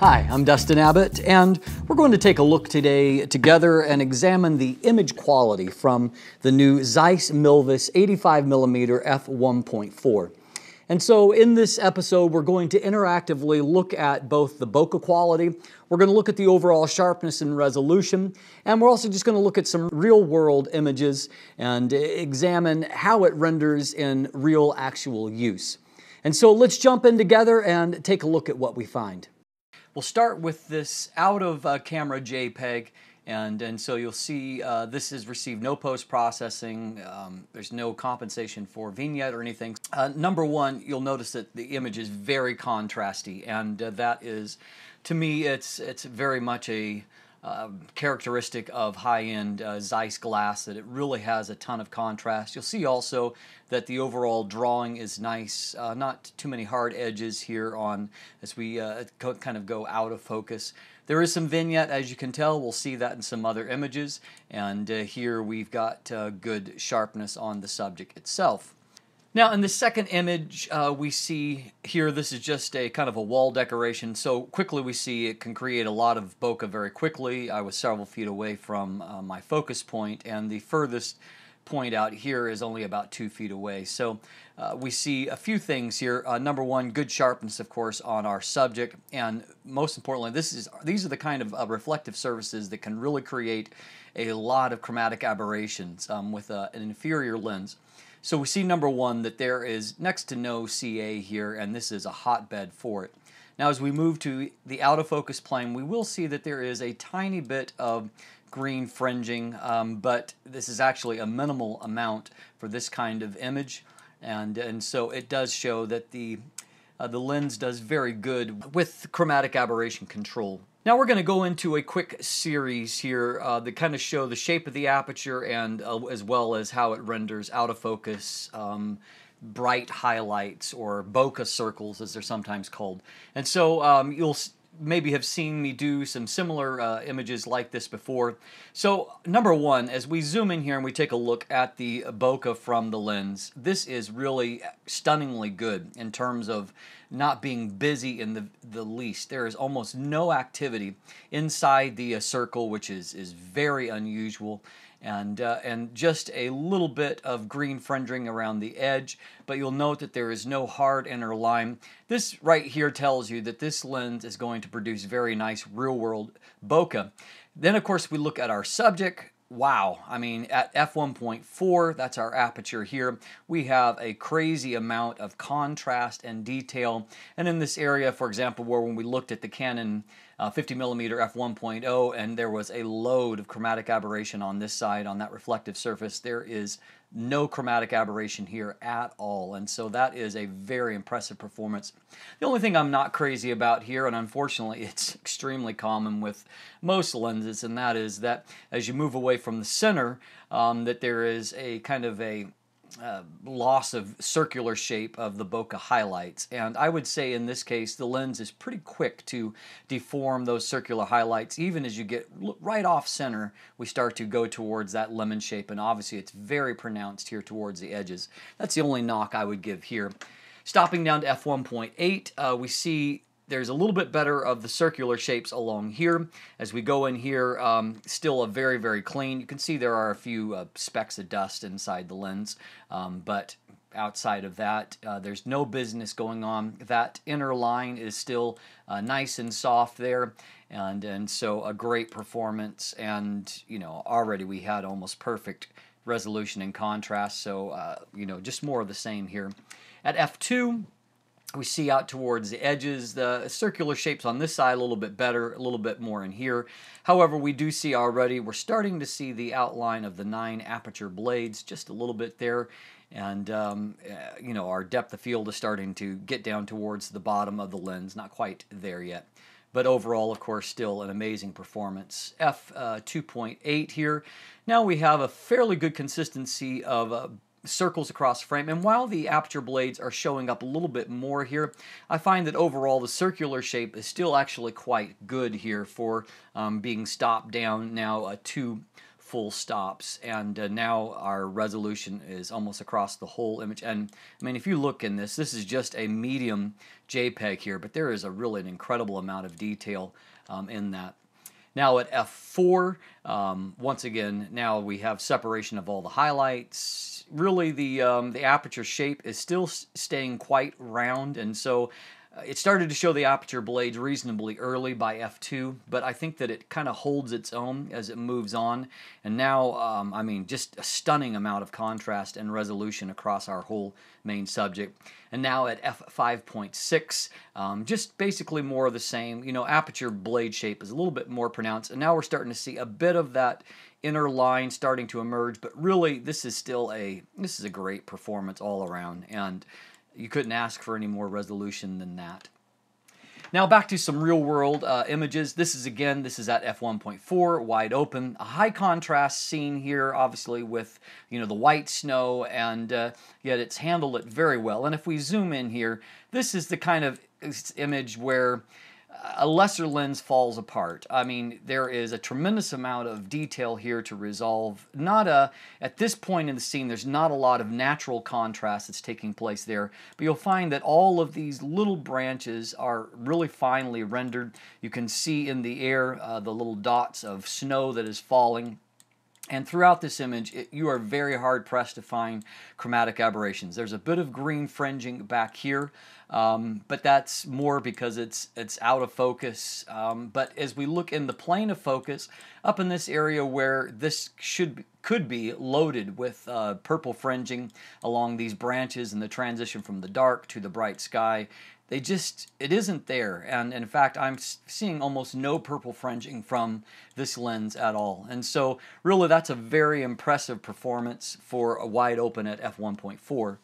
Hi, I'm Dustin Abbott, and we're going to take a look today together and examine the image quality from the new Zeiss Milvus 85mm f1.4. And so in this episode, we're going to interactively look at both the bokeh quality, we're going to look at the overall sharpness and resolution, and we're also just going to look at some real-world images and examine how it renders in real, actual use. And so let's jump in together and take a look at what we find. We'll start with this out-of-camera JPEG, and so you'll see this has received no post-processing. There's no compensation for vignette or anything. Number one, you'll notice that the image is very contrasty, and that is, to me, it's very much a characteristic of high-end Zeiss glass, that it really has a ton of contrast. You'll see also that the overall drawing is nice, not too many hard edges here on as we kind of go out of focus. There is some vignette, as you can tell. We'll see that in some other images, and here we've got good sharpness on the subject itself. Now, in the second image we see here, this is just a kind of a wall decoration. So quickly we see it can create a lot of bokeh very quickly. I was several feet away from my focus point, and the furthest point out here is only about 2 feet away. So we see a few things here. Number one, good sharpness, of course, on our subject, and most importantly, these are the kind of reflective surfaces that can really create a lot of chromatic aberrations with an inferior lens. So we see, number one, that there is next to no CA here, and this is a hotbed for it. Now, as we move to the out-of-focus plane, we will see that there is a tiny bit of green fringing, but this is actually a minimal amount for this kind of image, and so it does show that the lens does very good with chromatic aberration control. Now we're going to go into a quick series here that kind of show the shape of the aperture and as well as how it renders out of focus, bright highlights, or bokeh circles as they're sometimes called. And so you'll maybe have seen me do some similar images like this before. So number one, as we zoom in here and we take a look at the bokeh from the lens, this is really stunningly good in terms of not being busy in the least. There is almost no activity inside the circle, which is very unusual, and just a little bit of green fringing around the edge, but you'll note that there is no hard inner line. This right here tells you that this lens is going to produce very nice real-world bokeh. Then, of course, we look at our subject. Wow, I mean, at f1.4, that's our aperture here, we have a crazy amount of contrast and detail. And in this area, for example, where when we looked at the Canon 50mm f1.0, and there was a load of chromatic aberration on this side, on that reflective surface, there is no chromatic aberration here at all. And so that is a very impressive performance. The only thing I'm not crazy about here, and unfortunately it's extremely common with most lenses, and that is that as you move away from the center, that there is a kind of a loss of circular shape of the bokeh highlights. And I would say in this case the lens is pretty quick to deform those circular highlights. Even as you get right off center, we start to go towards that lemon shape, and obviously it's very pronounced here towards the edges. That's the only knock I would give here. Stopping down to f1.8, we see there's a little bit better of the circular shapes along here. As we go in here, still a very, very clean. You can see there are a few specks of dust inside the lens, but outside of that, there's no business going on. That inner line is still nice and soft there, and so a great performance. And, you know, already we had almost perfect resolution and contrast, so, you know, just more of the same here. At f2, we see out towards the edges, the circular shapes on this side a little bit better, a little bit more in here. However, we do see already, we're starting to see the outline of the 9 aperture blades just a little bit there. And, you know, our depth of field is starting to get down towards the bottom of the lens. Not quite there yet. But overall, of course, still an amazing performance. F2.8 here. Now we have a fairly good consistency of circles across frame, and while the aperture blades are showing up a little bit more here, I find that overall the circular shape is still actually quite good here for being stopped down now to full stops, and now our resolution is almost across the whole image. And I mean, if you look in this, this is just a medium JPEG here, but there is a really an incredible amount of detail in that. Now at f4, once again, now we have separation of all the highlights. Really, the aperture shape is still staying quite round, and so it started to show the aperture blades reasonably early by f2, but I think that it kind of holds its own as it moves on. And now, I mean, just a stunning amount of contrast and resolution across our whole main subject. And now at f5.6, just basically more of the same. You know, aperture blade shape is a little bit more pronounced, and now we're starting to see a bit of that inner line starting to emerge. But really, this is still a great performance all around, and you couldn't ask for any more resolution than that. Now back to some real-world images. This is at f1.4, wide open. A high contrast scene here, obviously, with, you know, the white snow, and yet it's handled it very well. And if we zoom in here, this is the kind of image where a lesser lens falls apart. I mean, there is a tremendous amount of detail here to resolve. At this point in the scene, there's not a lot of natural contrast that's taking place there, but you'll find that all of these little branches are really finely rendered. You can see in the air the little dots of snow that is falling. And throughout this image, you are very hard-pressed to find chromatic aberrations. There's a bit of green fringing back here, but that's more because it's out of focus. But as we look in the plane of focus, up in this area where this could be loaded with purple fringing along these branches and the transition from the dark to the bright sky, it isn't there. And in fact, I'm seeing almost no purple fringing from this lens at all. And so really, that's a very impressive performance for a wide open at f1.4.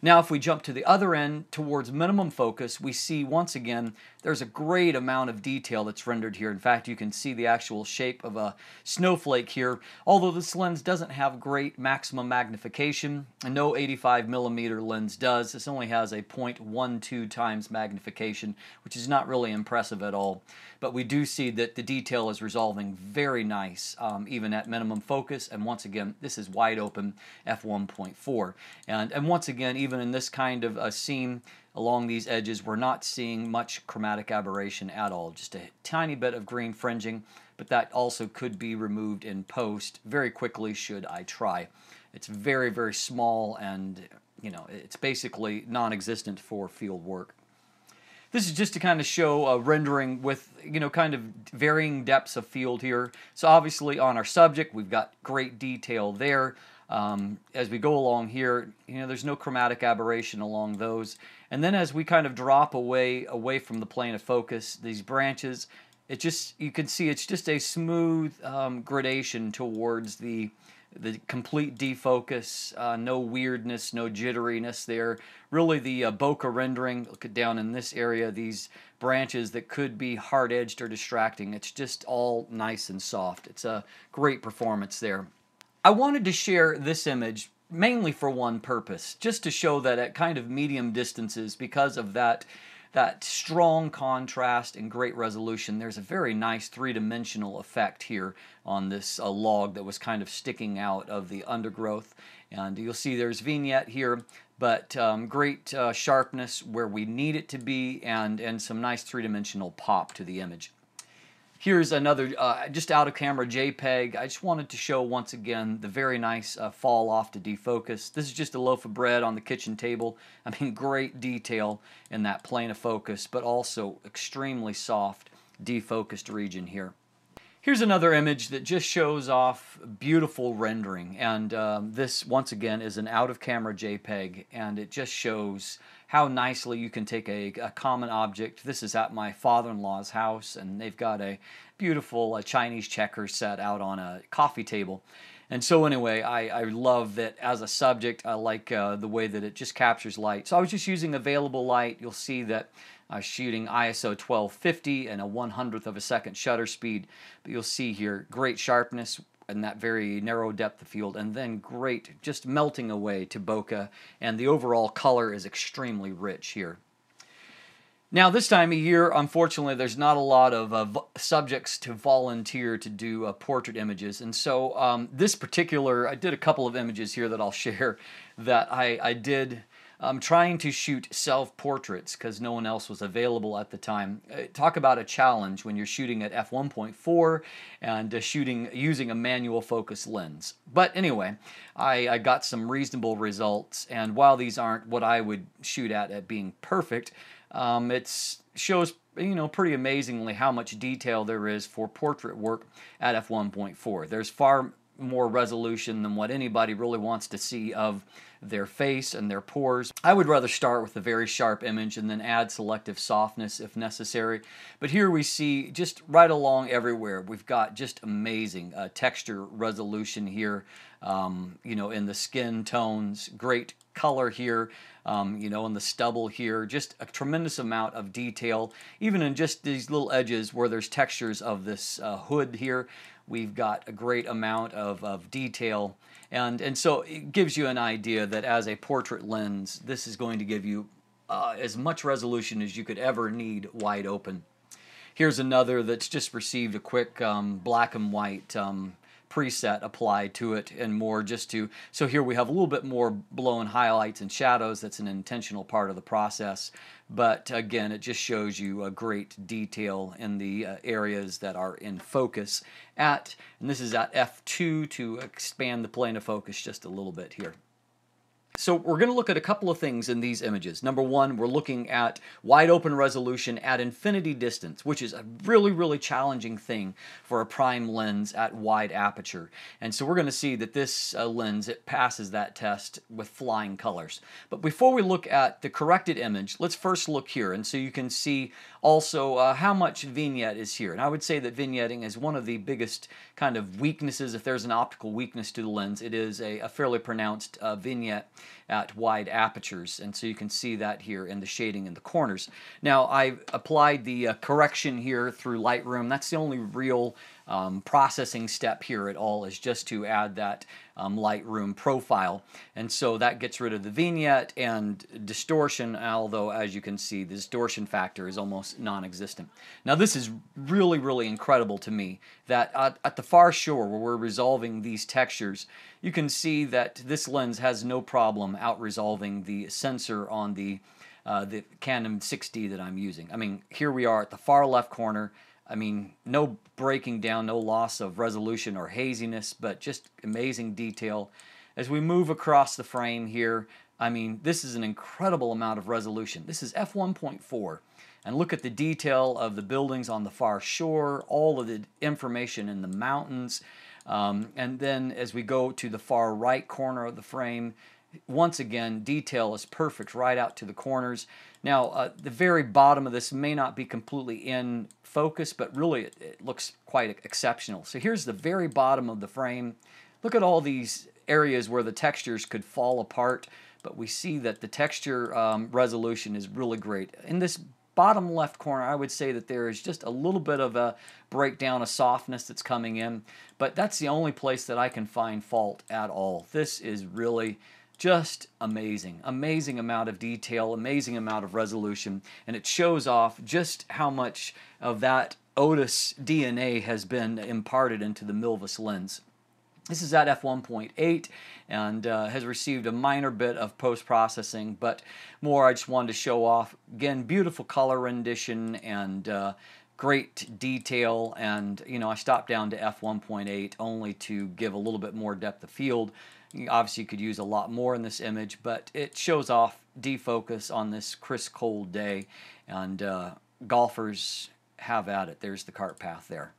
Now, if we jump to the other end towards minimum focus, we see once again there's a great amount of detail that's rendered here. In fact, you can see the actual shape of a snowflake here. Although this lens doesn't have great maximum magnification, and no 85mm lens does. This only has a 0.12 times magnification, which is not really impressive at all. But we do see that the detail is resolving very nice, even at minimum focus. And once again, this is wide open f1.4. And once again, even in this kind of a scene along these edges, we're not seeing much chromatic aberration at all. Just a tiny bit of green fringing, but that also could be removed in post very quickly should I try. It's very, very small, and you know, it's basically non-existent for field work. This is just to kind of show rendering with, you know, kind of varying depths of field here. So obviously on our subject, we've got great detail there. As we go along here, you know, there's no chromatic aberration along those. And then as we kind of drop away from the plane of focus, these branches, you can see it's just a smooth gradation towards the complete defocus, no weirdness, no jitteriness there. Really the bokeh rendering, look down in this area, these branches that could be hard-edged or distracting, it's just all nice and soft. It's a great performance there. I wanted to share this image mainly for one purpose, just to show that at kind of medium distances, because of that strong contrast and great resolution, there's a very nice three-dimensional effect here on this log that was kind of sticking out of the undergrowth. And you'll see there's vignette here, but great sharpness where we need it to be, and some nice three-dimensional pop to the image. Here's another just out-of-camera JPEG. I just wanted to show once again the very nice fall off to defocus. This is just a loaf of bread on the kitchen table. I mean, great detail in that plane of focus, but also extremely soft defocused region here. Here's another image that just shows off beautiful rendering, and this once again is an out-of-camera JPEG, and it just shows how nicely you can take a common object. This is at my father-in-law's house, and they've got a beautiful Chinese checker set out on a coffee table. And so anyway, I love that as a subject. I like the way that it just captures light. So I was just using available light. You'll see that I was shooting ISO 1250 and a 1/100th of a second shutter speed. But you'll see here great sharpness and that very narrow depth of field, and then great just melting away to bokeh. And the overall color is extremely rich here. Now, this time of year, unfortunately, there's not a lot of subjects to volunteer to do portrait images. And so this particular, I did a couple of images here that I'll share that I did trying to shoot self-portraits because no one else was available at the time. Talk about a challenge when you're shooting at f1.4 and shooting using a manual focus lens. But anyway, I got some reasonable results. And while these aren't what I would shoot at being perfect, it shows, you know, pretty amazingly how much detail there is for portrait work at f1.4. There's far more resolution than what anybody really wants to see of their face and their pores. I would rather start with a very sharp image and then add selective softness if necessary. But here we see just right along everywhere, we've got just amazing texture resolution here, you know, in the skin tones, great color here, you know, in the stubble here, just a tremendous amount of detail, even in just these little edges where there's textures of this hood here. We've got a great amount of detail, and so it gives you an idea that as a portrait lens, this is going to give you as much resolution as you could ever need wide open. Here's another that's just received a quick black and white preset applied to it and more just to, so here we have a little bit more blown highlights and shadows. That's an intentional part of the process, but again, it just shows you a great detail in the areas that are in focus at, and this is at f2 to expand the plane of focus just a little bit here. So we're going to look at a couple of things in these images. Number one, we're looking at wide open resolution at infinity distance, which is a really, really challenging thing for a prime lens at wide aperture. And so we're going to see that this lens, it passes that test with flying colors. But before we look at the corrected image, let's first look here. And so you can see also how much vignette is here. And I would say that vignetting is one of the biggest kind of weaknesses. If there's an optical weakness to the lens, it is a fairly pronounced vignette at wide apertures, and so you can see that here in the shading in the corners. Now, I've applied the correction here through Lightroom. That's the only real processing step here at all, is just to add that Lightroom profile, and so that gets rid of the vignette and distortion, although as you can see the distortion factor is almost non-existent. Now this is really, really incredible to me that at the far shore where we're resolving these textures, you can see that this lens has no problem out resolving the sensor on the Canon 6D that I'm using. I mean, here we are at the far left corner. I mean, no breaking down, no loss of resolution or haziness, but just amazing detail. As we move across the frame here, I mean, this is an incredible amount of resolution. This is f1.4. And look at the detail of the buildings on the far shore, all of the information in the mountains. And then as we go to the far right corner of the frame, once again, detail is perfect right out to the corners. Now, the very bottom of this may not be completely in focus, but really it looks quite exceptional. So here's the very bottom of the frame. Look at all these areas where the textures could fall apart, but we see that the texture resolution is really great. In this bottom left corner, I would say that there is just a little bit of a breakdown of softness that's coming in, but that's the only place that I can find fault at all. This is really just amazing, amazing amount of detail, amazing amount of resolution, and it shows off just how much of that Otus DNA has been imparted into the Milvus lens. This is at f1.8 and has received a minor bit of post-processing, but more I just wanted to show off. Again, beautiful color rendition and great detail, and you know, I stopped down to f1.8 only to give a little bit more depth of field. Obviously you could use a lot more in this image, but it shows off defocus on this crisp cold day, and golfers have at it. There's the cart path there.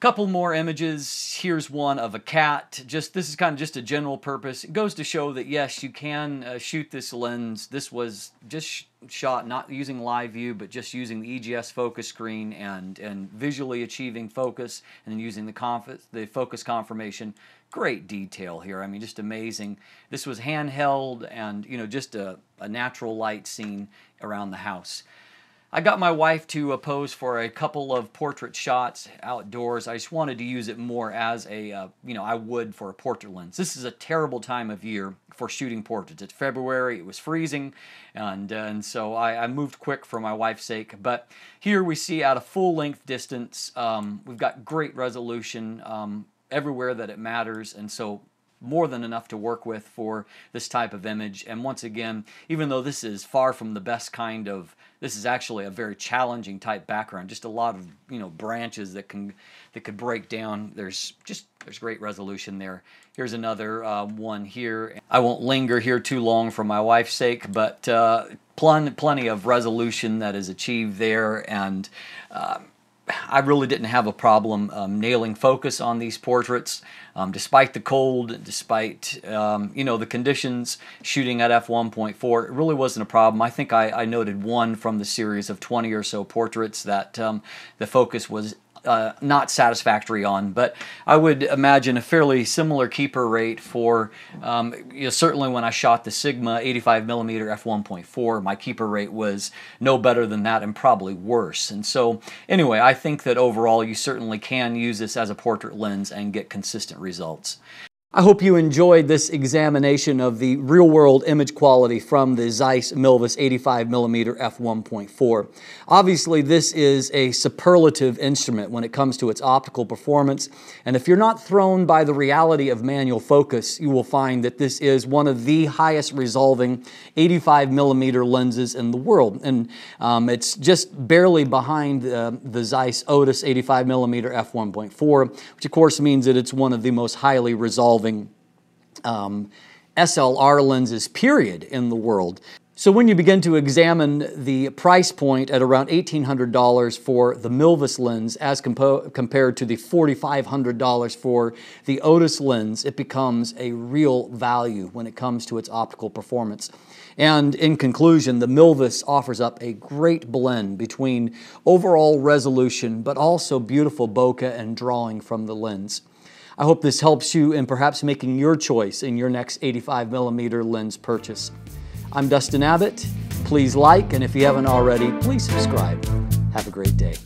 Couple more images. Here's one of a cat. Just this is kind of just a general purpose. It goes to show that yes, you can shoot this lens. This was just shot not using live view, but just using the EGS focus screen and visually achieving focus, and then using the focus confirmation. Great detail here. I mean, just amazing. This was handheld, and you know, just a natural light scene around the house. I got my wife to pose for a couple of portrait shots outdoors. I just wanted to use it more as a, I would for a portrait lens. This is a terrible time of year for shooting portraits. It's February, it was freezing, and so I moved quick for my wife's sake. But here we see at a full-length distance, we've got great resolution everywhere that it matters, and so more than enough to work with for this type of image. And once again, even though this is far from the best kind of, this is actually a very challenging type background, just a lot of branches that could break down. There's great resolution there. Here's another one here. I won't linger here too long for my wife's sake, but plenty of resolution that is achieved there, and I really didn't have a problem nailing focus on these portraits, despite the cold, despite the conditions. Shooting at f/1.4, it really wasn't a problem. I think I noted one from the series of 20 or so portraits that the focus was not satisfactory on, but I would imagine a fairly similar keeper rate for, certainly when I shot the Sigma 85mm f/1.4, my keeper rate was no better than that and probably worse. And so anyway, I think that overall you certainly can use this as a portrait lens and get consistent results. I hope you enjoyed this examination of the real-world image quality from the Zeiss Milvus 85mm f/1.4. Obviously, this is a superlative instrument when it comes to its optical performance, and if you're not thrown by the reality of manual focus, you will find that this is one of the highest resolving 85mm lenses in the world, and it's just barely behind the Zeiss Otus 85mm f/1.4, which of course means that it's one of the most highly resolving SLR lenses, period, in the world. So when you begin to examine the price point at around $1,800 for the Milvus lens as compared to the $4,500 for the Otus lens, it becomes a real value when it comes to its optical performance. And in conclusion, the Milvus offers up a great blend between overall resolution but also beautiful bokeh and drawing from the lens. I hope this helps you in perhaps making your choice in your next 85mm lens purchase. I'm Dustin Abbott. Please like, and if you haven't already, please subscribe. Have a great day.